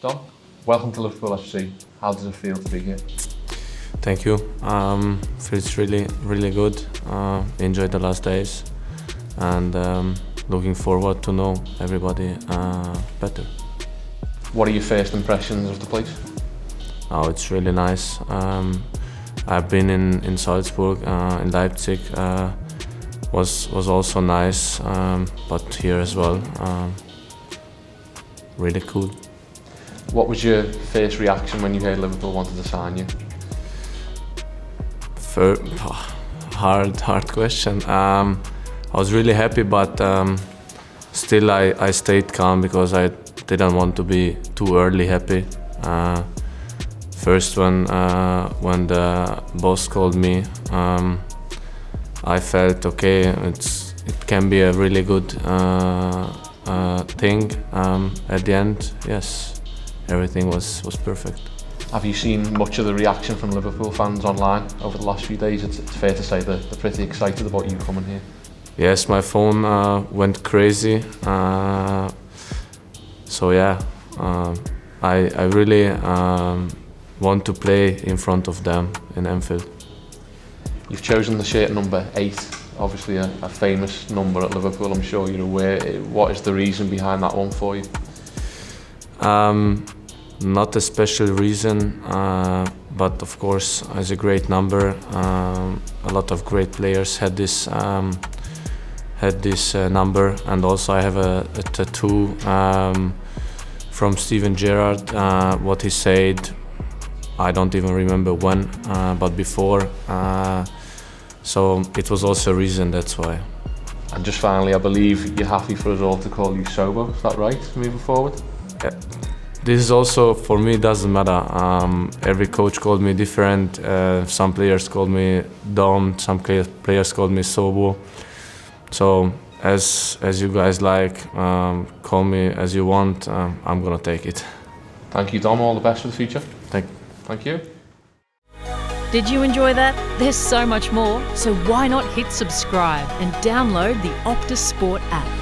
Dom, welcome to Liverpool FC. How does it feel to be here? Thank you. Feels really good. Enjoyed the last days and looking forward to know everybody better. What are your first impressions of the place? Oh, it's really nice. I've been in Salzburg, in Leipzig, was also nice, but here as well, really cool. What was your first reaction when you heard Liverpool wanted to sign you? Hard question. I was really happy, but still I stayed calm because I didn't want to be too early happy. First, when the boss called me, I felt okay. It can be a really good thing. At the end, yes, everything was perfect. Have you seen much of the reaction from Liverpool fans online over the last few days? It's fair to say that they're pretty excited about you coming here. Yes, my phone went crazy. So yeah, I really want to play in front of them in Anfield. You've chosen the shirt number 8, obviously a famous number at Liverpool, I'm sure you're aware. What is the reason behind that one for you? Not a special reason, but of course it's a great number. A lot of great players had this number, and also I have a tattoo from Steven Gerrard, what he said. I don't even remember when, but before. So it was also a reason, that's why. And just finally, I believe you're happy for us all to call you Sobo, is that right, moving forward? Yeah. This is also, for me, doesn't matter. Every coach called me different. Some players called me Dom, some players called me Sobo. So as you guys like, call me as you want, I'm gonna take it. Thank you, Dom, all the best for the future. Thank you. Did you enjoy that? There's so much more, so why not hit subscribe and download the Optus Sport app.